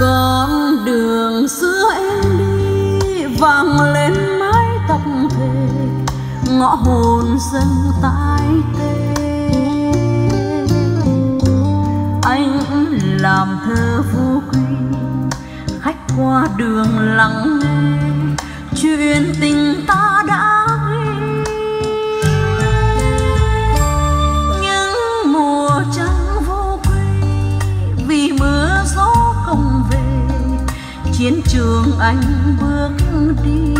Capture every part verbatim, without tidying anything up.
Con đường xưa em đi vang lên mái tóc thề, ngõ hồn dân tái tê. Anh làm thơ vô quy, khách qua đường lặng nghe chuyện tình ta đã ghi. Những mùa trăng vô quy vì mưa gió không về, chiến trường anh bước đi.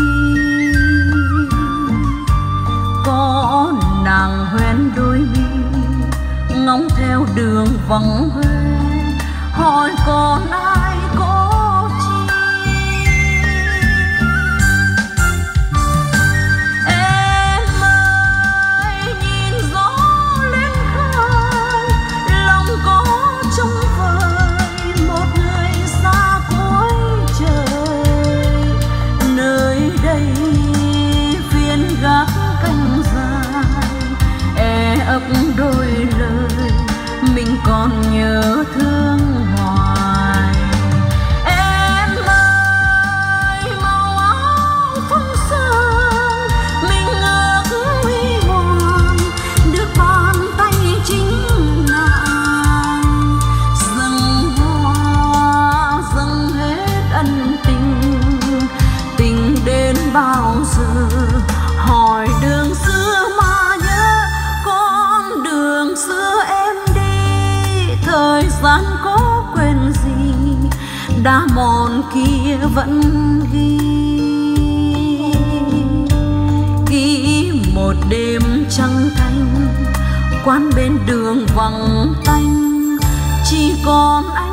Có nàng hoen đôi mi ngóng theo đường vắng hoe, hỏi còn ai có chi. Em ơi nhìn gió lên khơi, lòng có trông vời một người xa cuối trời. Nơi đây viên gác canh dài, e ấp đôi lời mình còn nhớ thương. Gian có quên gì đã mòn kia vẫn ghi, ghi một đêm trăng thanh quán bên đường vắng tanh, chỉ còn anh.